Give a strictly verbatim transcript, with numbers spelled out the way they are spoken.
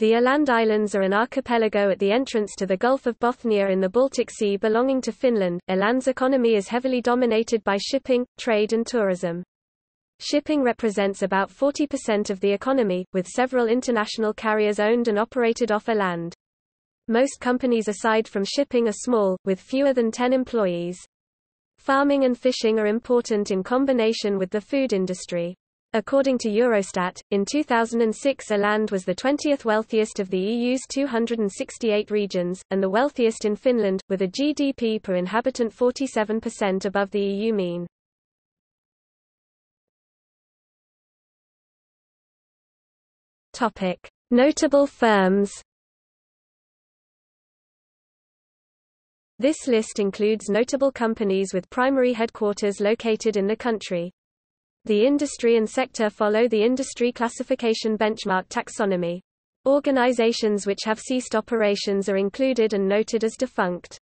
The Åland Islands are an archipelago at the entrance to the Gulf of Bothnia in the Baltic Sea belonging to Finland. Åland's economy is heavily dominated by shipping, trade and tourism. Shipping represents about forty percent of the economy, with several international carriers owned and operated off Åland. Most companies aside from shipping are small, with fewer than ten employees. Farming and fishing are important in combination with the food industry. According to Eurostat, in two thousand six Åland was the twentieth wealthiest of the E U's two hundred sixty-eight regions, and the wealthiest in Finland, with a G D P per inhabitant forty-seven percent above the E U mean. Notable firms. This list includes notable companies with primary headquarters located in the country. The industry and sector follow the industry classification benchmark taxonomy. Organizations which have ceased operations are included and noted as defunct.